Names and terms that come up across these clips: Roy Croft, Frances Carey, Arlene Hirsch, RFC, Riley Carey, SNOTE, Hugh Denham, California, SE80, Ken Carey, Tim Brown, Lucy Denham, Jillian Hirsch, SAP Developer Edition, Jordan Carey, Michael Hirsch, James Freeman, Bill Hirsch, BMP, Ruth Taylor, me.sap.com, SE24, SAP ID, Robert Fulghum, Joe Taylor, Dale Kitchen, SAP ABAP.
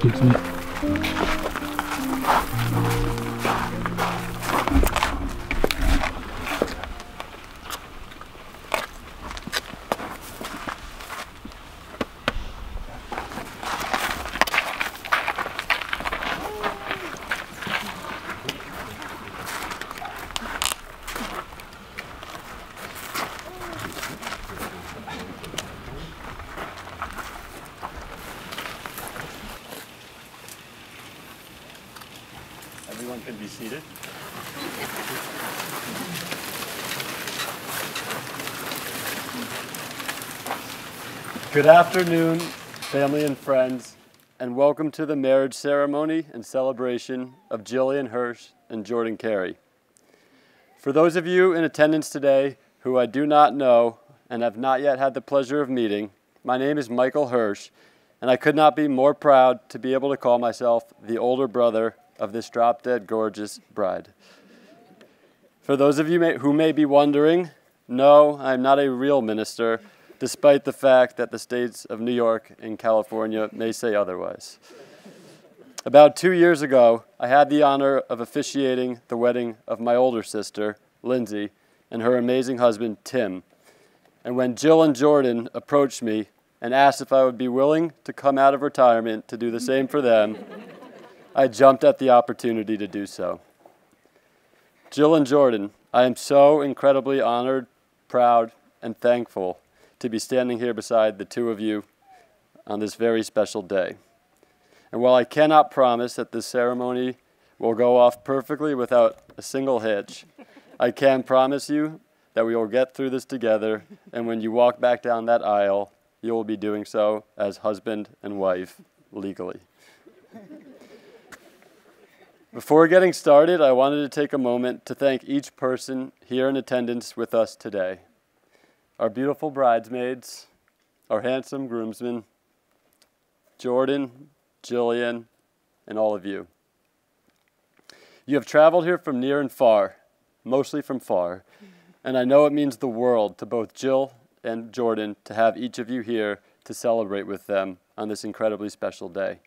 gives me. Everyone can be seated. Good afternoon, family and friends, and welcome to the marriage ceremony and celebration of Jillian Hirsch and Jordan Carey. For those of you in attendance today who I do not know and have not yet had the pleasure of meeting, my name is Michael Hirsch, and I could not be more proud to be able to call myself the older brother of this drop-dead gorgeous bride. For those of you who may be wondering, no, I'm not a real minister, despite the fact that the states of New York and California may say otherwise. About 2 years ago, I had the honor of officiating the wedding of my older sister, Lindsay, and her amazing husband, Tim. And when Jill and Jordan approached me and asked if I would be willing to come out of retirement to do the same for them, I jumped at the opportunity to do so. Jill and Jordan, I am so incredibly honored, proud, and thankful to be standing here beside the two of you on this very special day. And while I cannot promise that this ceremony will go off perfectly without a single hitch, I can promise you that we will get through this together, and when you walk back down that aisle, you will be doing so as husband and wife, legally. Before getting started, I wanted to take a moment to thank each person here in attendance with us today. Our beautiful bridesmaids, our handsome groomsmen, Jordan, Jillian, and all of you. You have traveled here from near and far, mostly from far, and I know it means the world to both Jill and Jordan to have each of you here to celebrate with them on this incredibly special day.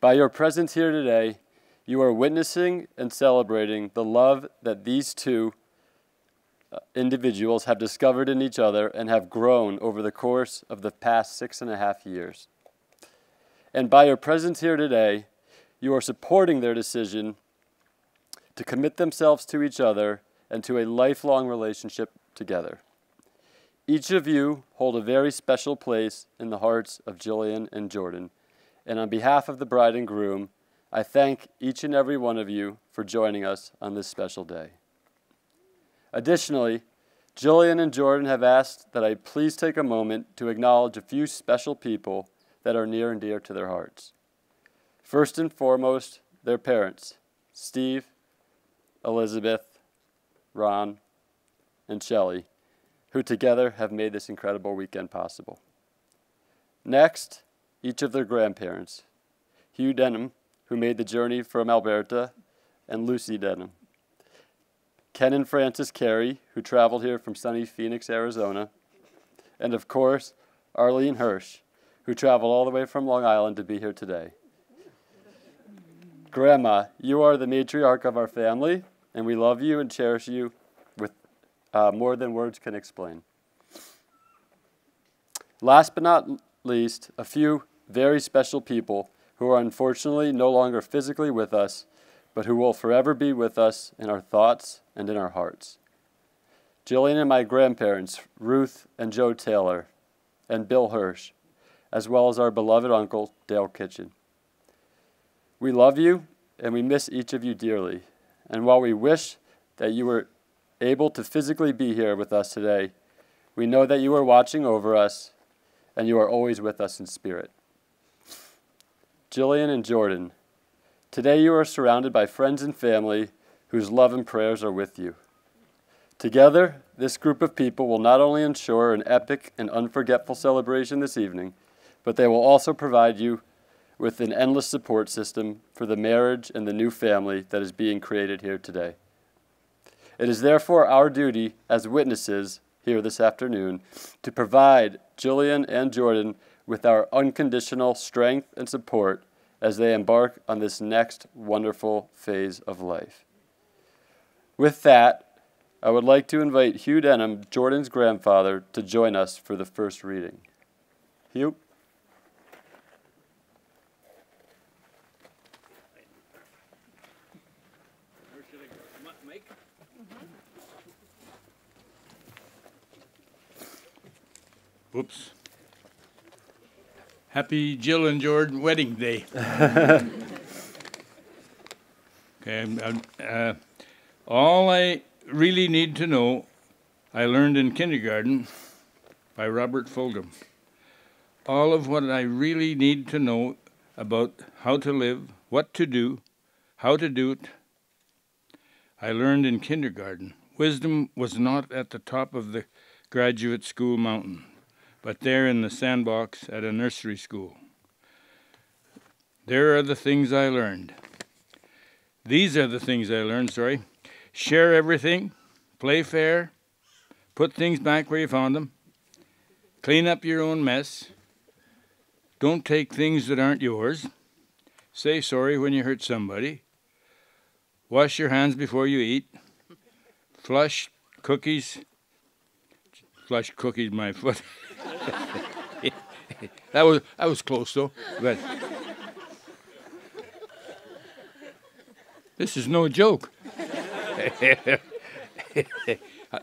By your presence here today, you are witnessing and celebrating the love that these two individuals have discovered in each other and have grown over the course of the past 6.5 years. And by your presence here today, you are supporting their decision to commit themselves to each other and to a lifelong relationship together. Each of you hold a very special place in the hearts of Jillian and Jordan, and on behalf of the bride and groom, I thank each and every one of you for joining us on this special day. Additionally, Jillian and Jordan have asked that I please take a moment to acknowledge a few special people that are near and dear to their hearts. First and foremost, their parents, Steve, Elizabeth, Ron, and Shelley, who together have made this incredible weekend possible. Next, each of their grandparents, Hugh Denham, who made the journey from Alberta, and Lucy Denham. Ken and Frances Carey, who traveled here from sunny Phoenix, Arizona. And of course, Arlene Hirsch, who traveled all the way from Long Island to be here today. Grandma, you are the matriarch of our family, and we love you and cherish you with more than words can explain. Last but not least, a few very special people who are unfortunately no longer physically with us, but who will forever be with us in our thoughts and in our hearts. Jillian and my grandparents, Ruth and Joe Taylor, and Bill Hirsch, as well as our beloved uncle, Dale Kitchen. We love you, and we miss each of you dearly. And while we wish that you were able to physically be here with us today, we know that you are watching over us, and you are always with us in spirit. Jillian and Jordan, today you are surrounded by friends and family whose love and prayers are with you. Together, this group of people will not only ensure an epic and unforgettable celebration this evening, but they will also provide you with an endless support system for the marriage and the new family that is being created here today. It is therefore our duty as witnesses here this afternoon to provide Jillian and Jordan with our unconditional strength and support as they embark on this next wonderful phase of life. With that, I would like to invite Hugh Denham, Jordan's grandfather, to join us for the first reading. Hugh? Whoops. Happy Jill and Jordan wedding day. Okay, all I really need to know, I learned in kindergarten by Robert Fulghum. All of what I really need to know about how to live, what to do, how to do it, I learned in kindergarten. Wisdom was not at the top of the graduate school mountain, but there in the sandbox at a nursery school. There are the things I learned. These are the things I learned, sorry. Share everything, play fair, put things back where you found them, clean up your own mess, don't take things that aren't yours, say sorry when you hurt somebody, wash your hands before you eat, flush cookies, my foot. That was close though. But this is no joke.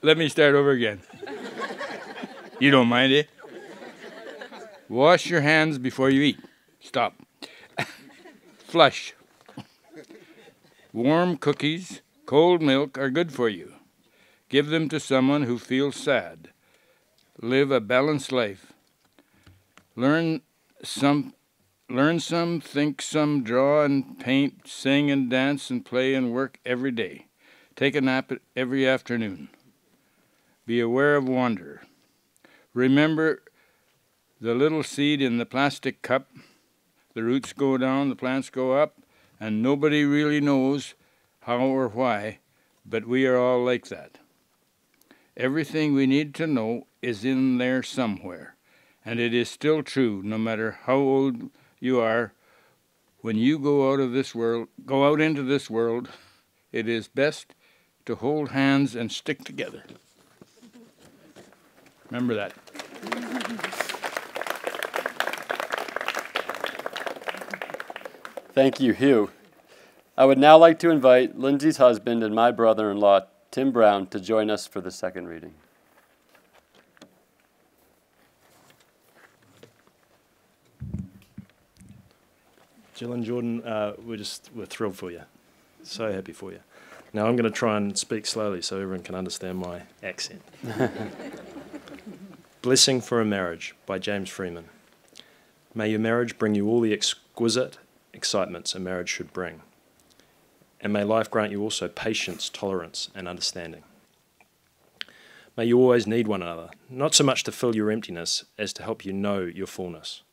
Let me start over again. You don't mind, eh? Wash your hands before you eat. Stop. Flush. Warm cookies, cold milk are good for you. Give them to someone who feels sad. Live a balanced life. Learn some, think some, draw and paint, sing and dance and play and work every day. Take a nap every afternoon. Be aware of wander. Remember the little seed in the plastic cup. The roots go down, the plants go up, and nobody really knows how or why, but we are all like that. Everything we need to know is in there somewhere, and it is still true no matter how old you are. When you go out into this world, it is best to hold hands and stick together. Remember that. Thank you, Hugh. I would now like to invite Lindsay's husband and my brother-in-law, Tim Brown, to join us for the second reading. Jill and Jordan, we're thrilled for you. So happy for you. Now I'm going to try and speak slowly so everyone can understand my accent. Blessing for a Marriage by James Freeman. May your marriage bring you all the exquisite excitements a marriage should bring. And may life grant you also patience, tolerance, and understanding. May you always need one another, not so much to fill your emptiness as to help you know your fullness.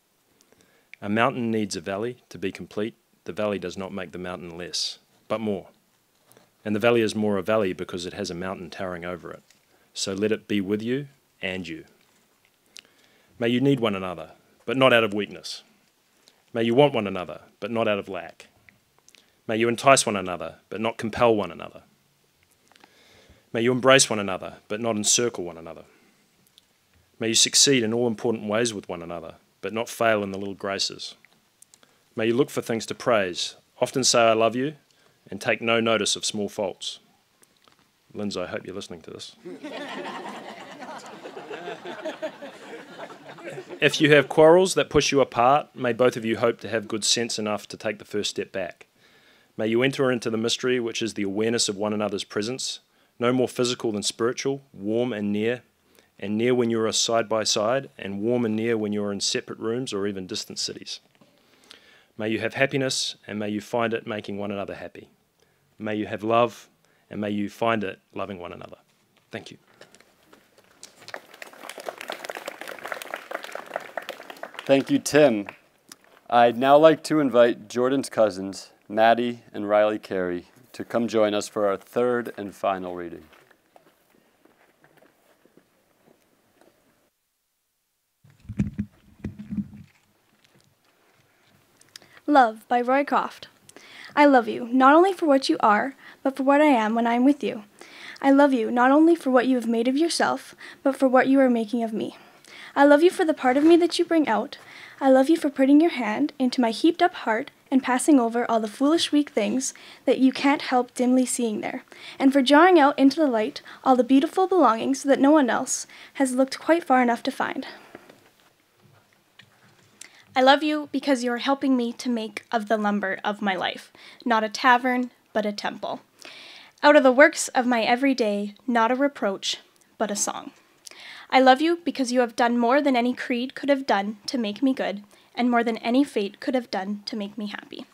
A mountain needs a valley to be complete. The valley does not make the mountain less, but more. And the valley is more a valley because it has a mountain towering over it. So let it be with you and you. May you need one another, but not out of weakness. May you want one another, but not out of lack. May you entice one another, but not compel one another. May you embrace one another, but not encircle one another. May you succeed in all important ways with one another, but not fail in the little graces. May you look for things to praise, often say I love you, and take no notice of small faults. Lindsay, I hope you're listening to this. If you have quarrels that push you apart, may both of you hope to have good sense enough to take the first step back. May you enter into the mystery which is the awareness of one another's presence, no more physical than spiritual, warm and near when you are side by side, and warm and near when you are in separate rooms or even distant cities. May you have happiness, and may you find it making one another happy. May you have love, and may you find it loving one another. Thank you. Thank you, Tim. I'd now like to invite Jordan's cousins, Maddie and Riley Carey, to come join us for our third and final reading. Love by Roy Croft. I love you, not only for what you are, but for what I am when I am with you. I love you, not only for what you have made of yourself, but for what you are making of me. I love you for the part of me that you bring out. I love you for putting your hand into my heaped up heart and passing over all the foolish weak things that you can't help dimly seeing there, and for drawing out into the light all the beautiful belongings that no one else has looked quite far enough to find. I love you because you are helping me to make of the lumber of my life, not a tavern, but a temple. Out of the works of my everyday, not a reproach, but a song. I love you because you have done more than any creed could have done to make me good, and more than any fate could have done to make me happy.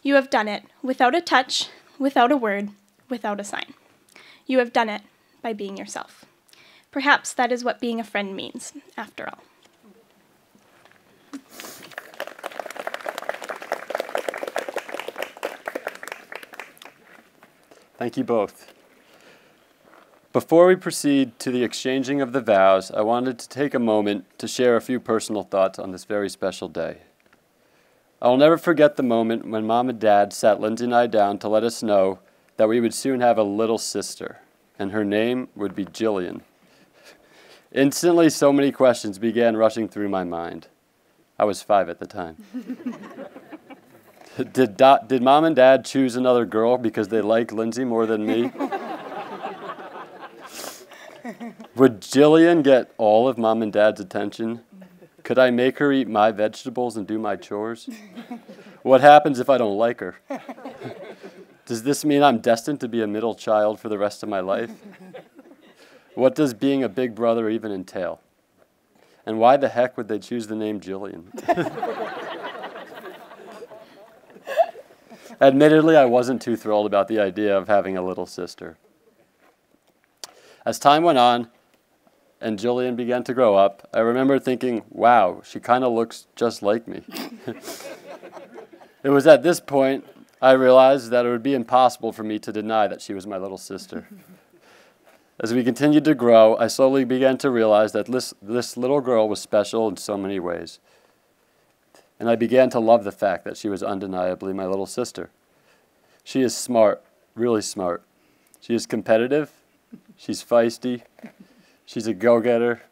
You have done it without a touch, without a word, without a sign. You have done it by being yourself. Perhaps that is what being a friend means, after all. Thank you both. Before we proceed to the exchanging of the vows, I wanted to take a moment to share a few personal thoughts on this very special day. I will never forget the moment when Mom and Dad sat Lindsay and I down to let us know that we would soon have a little sister, and her name would be Jillian. Instantly, so many questions began rushing through my mind. I was 5 at the time. Did Mom and Dad choose another girl because they like Lindsay more than me? Would Jillian get all of Mom and Dad's attention? Could I make her eat my vegetables and do my chores? What happens if I don't like her? Does this mean I'm destined to be a middle child for the rest of my life? What does being a big brother even entail? And why the heck would they choose the name Jillian? Admittedly, I wasn't too thrilled about the idea of having a little sister. As time went on and Jillian began to grow up, I remember thinking, wow, she kind of looks just like me. It was at this point I realized that it would be impossible for me to deny that she was my little sister. As we continued to grow, I slowly began to realize that this little girl was special in so many ways. And I began to love the fact that she was undeniably my little sister. She is smart, really smart. She is competitive. She's feisty. She's a go-getter.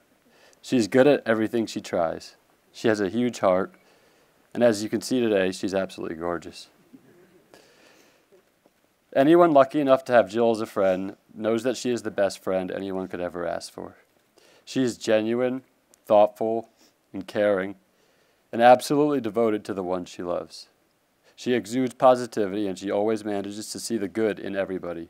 She's good at everything she tries. She has a huge heart. And as you can see today, she's absolutely gorgeous. Anyone lucky enough to have Jill as a friend knows that she is the best friend anyone could ever ask for. She is genuine, thoughtful, and caring, and absolutely devoted to the one she loves. She exudes positivity, and she always manages to see the good in everybody.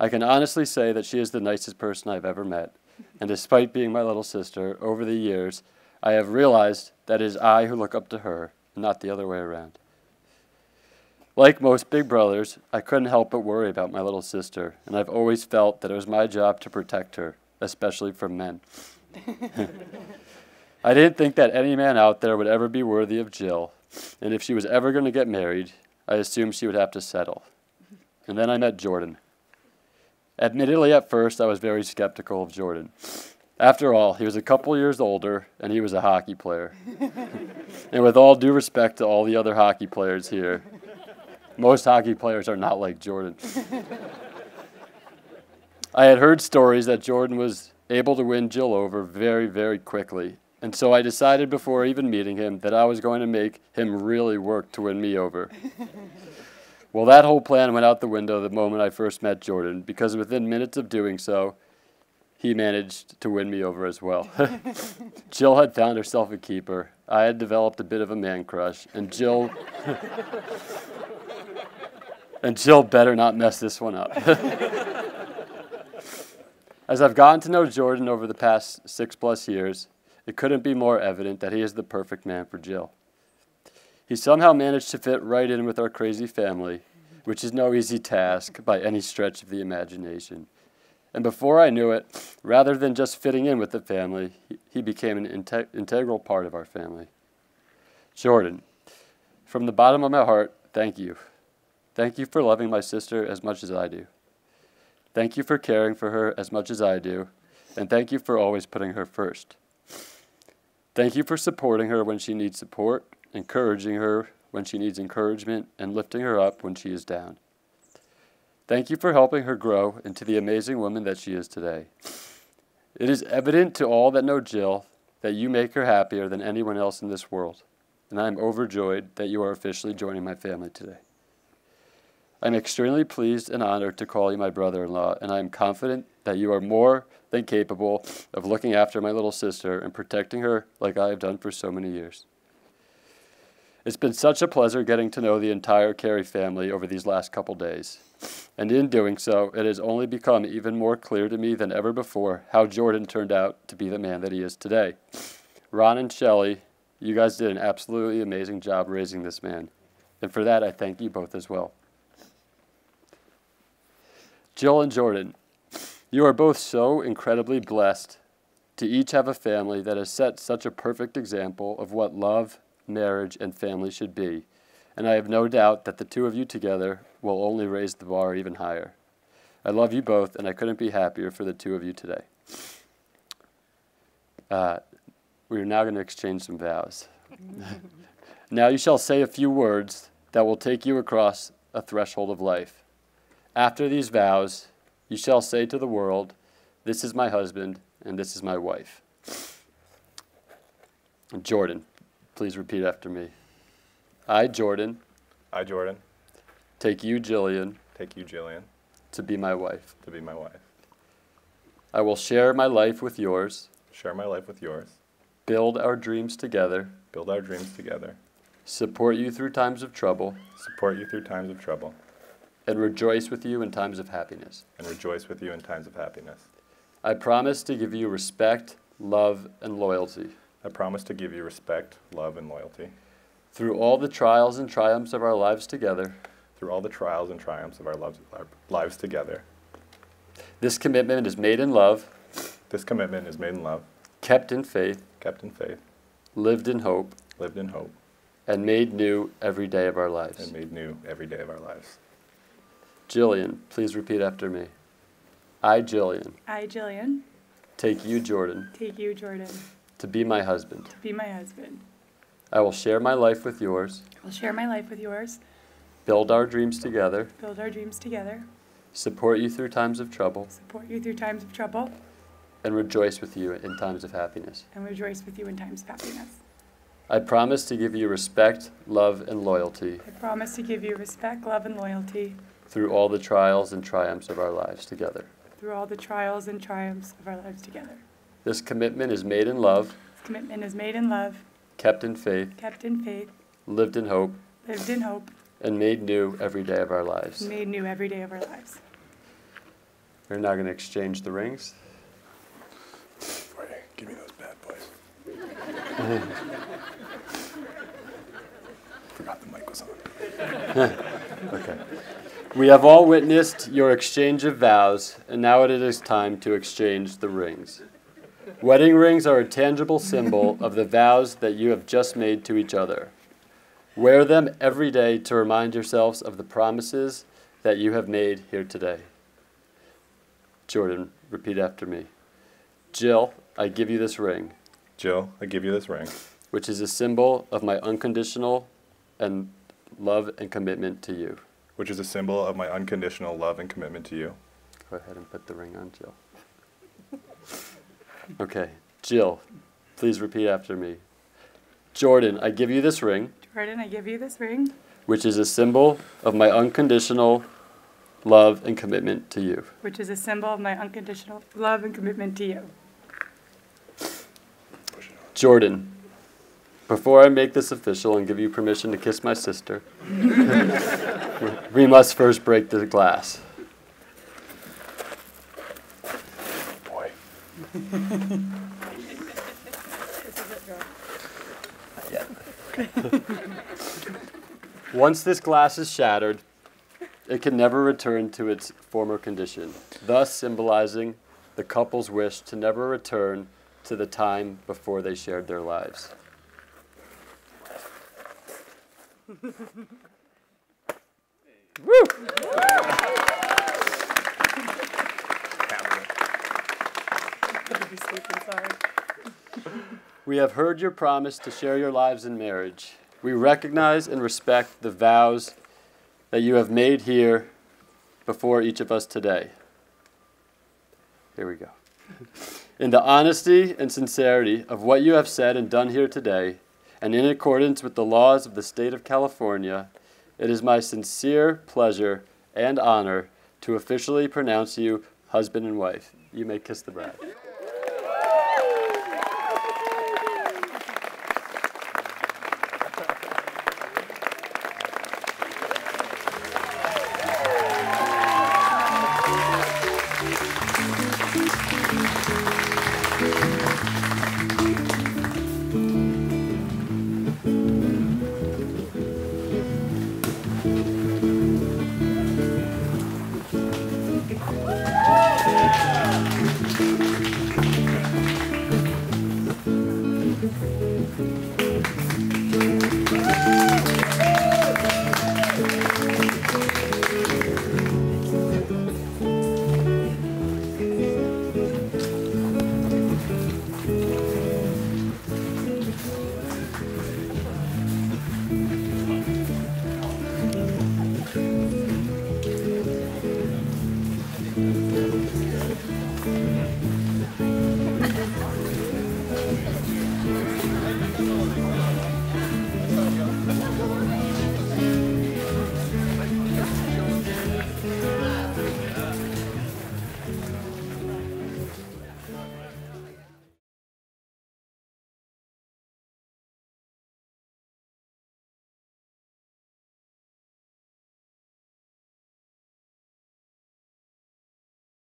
I can honestly say that she is the nicest person I've ever met, and despite being my little sister, over the years, I have realized that it is I who look up to her, and not the other way around. Like most big brothers, I couldn't help but worry about my little sister, and I've always felt that it was my job to protect her, especially from men. I didn't think that any man out there would ever be worthy of Jill, and if she was ever going to get married, I assumed she would have to settle. And then I met Jordan. Admittedly, at first, I was very skeptical of Jordan. After all, he was a couple years older, and he was a hockey player. And with all due respect to all the other hockey players here, most hockey players are not like Jordan. I had heard stories that Jordan was able to win Jill over very, very quickly. And so I decided before even meeting him that I was going to make him really work to win me over. Well, that whole plan went out the window the moment I first met Jordan, because within minutes of doing so, he managed to win me over as well. Jill had found herself a keeper. I had developed a bit of a man crush, and Jill better not mess this one up. As I've gotten to know Jordan over the past 6+ years, it couldn't be more evident that he is the perfect man for Jill. He somehow managed to fit right in with our crazy family, which is no easy task by any stretch of the imagination. And before I knew it, rather than just fitting in with the family, he became an integral part of our family. Jordan, from the bottom of my heart, thank you. Thank you for loving my sister as much as I do. Thank you for caring for her as much as I do. And thank you for always putting her first. Thank you for supporting her when she needs support, encouraging her when she needs encouragement and lifting her up when she is down. Thank you for helping her grow into the amazing woman that she is today. It is evident to all that know Jill that you make her happier than anyone else in this world, and I am overjoyed that you are officially joining my family today. I am extremely pleased and honored to call you my brother-in-law, and I am confident that you are more than capable of looking after my little sister and protecting her like I have done for so many years. It's been such a pleasure getting to know the entire Carey family over these last couple days, and in doing so, it has only become even more clear to me than ever before how Jordan turned out to be the man that he is today. Ron and Shelley, you guys did an absolutely amazing job raising this man, and for that I thank you both as well. Jill and Jordan, you are both so incredibly blessed to each have a family that has set such a perfect example of what love, marriage, and family should be, and I have no doubt that the two of you together will only raise the bar even higher. I love you both, and I couldn't be happier for the two of you today. We are now going to exchange some vows. Now you shall say a few words that will take you across a threshold of life. After these vows, you shall say to the world, "This is my husband, and this is my wife." Jordan, please repeat after me. I, Jordan. I, Jordan. Take you, Jillian. Take you, Jillian. To be my wife. To be my wife. I will share my life with yours. Share my life with yours. Build our dreams together. Build our dreams together. Support you through times of trouble. Support you through times of trouble. And rejoice with you in times of happiness. And rejoice with you in times of happiness. I promise to give you respect, love, and loyalty. I promise to give you respect, love, and loyalty. Through all the trials and triumphs of our lives together. Through all the trials and triumphs of our lives together. This commitment is made in love. This commitment is made in love. Kept in faith. Kept in faith. Lived in hope. Lived in hope. And made new every day of our lives. And made new every day of our lives. Jillian, please repeat after me. I, Jillian. I, Jillian. Take you, Jordan. Take you, Jordan. To be my husband. To be my husband. I will share my life with yours. I will share my life with yours. Build our dreams together. Build our dreams together. Support you through times of trouble. Support you through times of trouble. And rejoice with you in times of happiness. And rejoice with you in times of happiness. I promise to give you respect, love, and loyalty. I promise to give you respect, love, and loyalty. Through all the trials and triumphs of our lives together. Through all the trials and triumphs of our lives together. This commitment is made in love. This commitment is made in love. Kept in faith. Kept in faith. Lived in hope. Lived in hope. And made new every day of our lives. Made new every day of our lives. We're now going to exchange the rings. Friday, give me those bad boys. Forgot the mic was on. Okay. We have all witnessed your exchange of vows, and now it is time to exchange the rings. Wedding rings are a tangible symbol of the vows that you have just made to each other. Wear them every day to remind yourselves of the promises that you have made here today. Jordan, repeat after me. Jill, I give you this ring. Jill, I give you this ring. Which is a symbol of my unconditional and love and commitment to you. Which is a symbol of my unconditional love and commitment to you. Go ahead and put the ring on, Jill. Okay, Jill, please repeat after me. Jordan, I give you this ring. Jordan, I give you this ring. Which is a symbol of my unconditional love and commitment to you. Which is a symbol of my unconditional love and commitment to you. Jordan, before I make this official and give you permission to kiss my sister, we must first break the glass. Boy. Once this glass is shattered, it can never return to its former condition, thus symbolizing the couple's wish to never return to the time before they shared their lives. Woo! We have heard your promise to share your lives in marriage. We recognize and respect the vows that you have made here before each of us today. Here we go. In the honesty and sincerity of what you have said and done here today, and in accordance with the laws of the state of California, it is my sincere pleasure and honor to officially pronounce you husband and wife. You may kiss the bride.